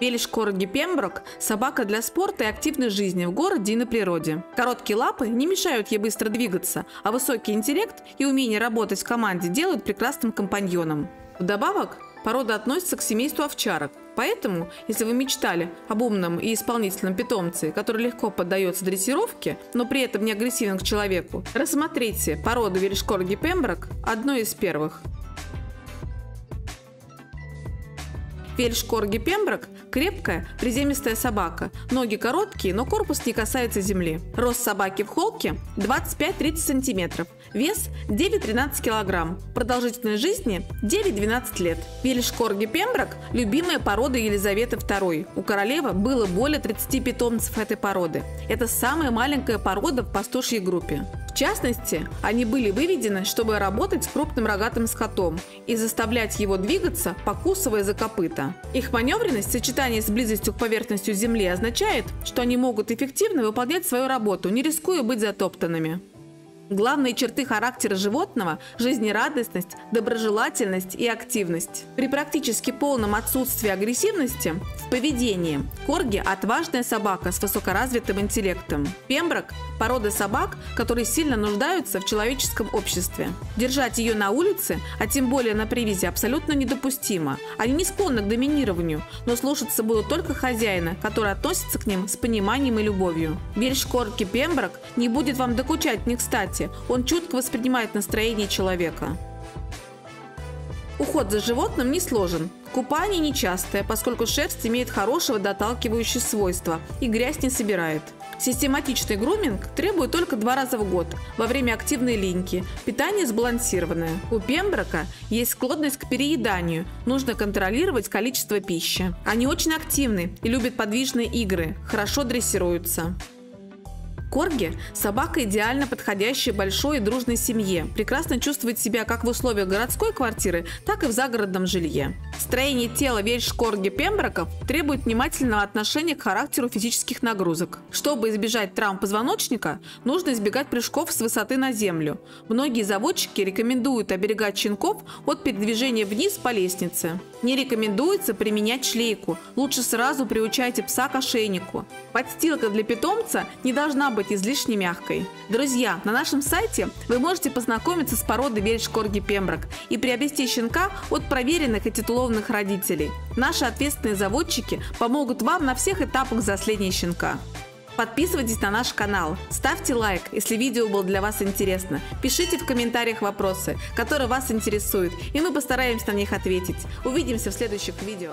Вельш-корги Пемброк – собака для спорта и активной жизни в городе и на природе. Короткие лапы не мешают ей быстро двигаться, а высокий интеллект и умение работать в команде делают прекрасным компаньоном. Вдобавок, порода относится к семейству овчарок, поэтому, если вы мечтали об умном и исполнительном питомце, который легко поддается дрессировке, но при этом не агрессивен к человеку, рассмотрите породу Вельш-корги Пемброк одной из первых. Вельш-корги Пемброк – крепкая, приземистая собака. Ноги короткие, но корпус не касается земли. Рост собаки в холке – 25-30 см. Вес – 9-13 кг. Продолжительность жизни – 9-12 лет. Вельш-корги Пемброк – любимая порода Елизаветы II. У королевы было более 30 питомцев этой породы. Это самая маленькая порода в пастушьей группе. В частности, они были выведены, чтобы работать с крупным рогатым скотом и заставлять его двигаться, покусывая за копыта. Их маневренность в сочетании с близостью к поверхности земли означает, что они могут эффективно выполнять свою работу, не рискуя быть затоптанными. Главные черты характера животного – жизнерадостность, доброжелательность и активность. При практически полном отсутствии агрессивности в поведении корги – отважная собака с высокоразвитым интеллектом. Пемброк – порода собак, которые сильно нуждаются в человеческом обществе. Держать ее на улице, а тем более на привязи, абсолютно недопустимо. Они не склонны к доминированию, но слушаться будут только хозяина, который относится к ним с пониманием и любовью. Вельш-корги Пемброк не будет вам докучать ни кстати. Он чутко воспринимает настроение человека. Уход за животным не сложен. Купание нечастое, поскольку шерсть имеет хорошего доталкивающего свойства и грязь не собирает. Систематичный груминг требует только 2 раза в год, во время активной линьки. Питание сбалансированное. У пемброка есть склонность к перееданию, нужно контролировать количество пищи. Они очень активны и любят подвижные игры, хорошо дрессируются. Корги – собака, идеально подходящая большой и дружной семье, прекрасно чувствует себя как в условиях городской квартиры, так и в загородном жилье. Строение тела вельш-корги Пемброков требует внимательного отношения к характеру физических нагрузок. Чтобы избежать травм позвоночника, нужно избегать прыжков с высоты на землю. Многие заводчики рекомендуют оберегать щенков от передвижения вниз по лестнице. Не рекомендуется применять шлейку, лучше сразу приучайте пса к ошейнику. Подстилка для питомца не должна быть излишне мягкой. Друзья, на нашем сайте вы можете познакомиться с породой вельш-корги Пемброк и приобрести щенка от проверенных и титулованных родителей. Наши ответственные заводчики помогут вам на всех этапах взросления щенка. Подписывайтесь на наш канал, ставьте лайк, если видео было для вас интересно, пишите в комментариях вопросы, которые вас интересуют, и мы постараемся на них ответить. Увидимся в следующих видео.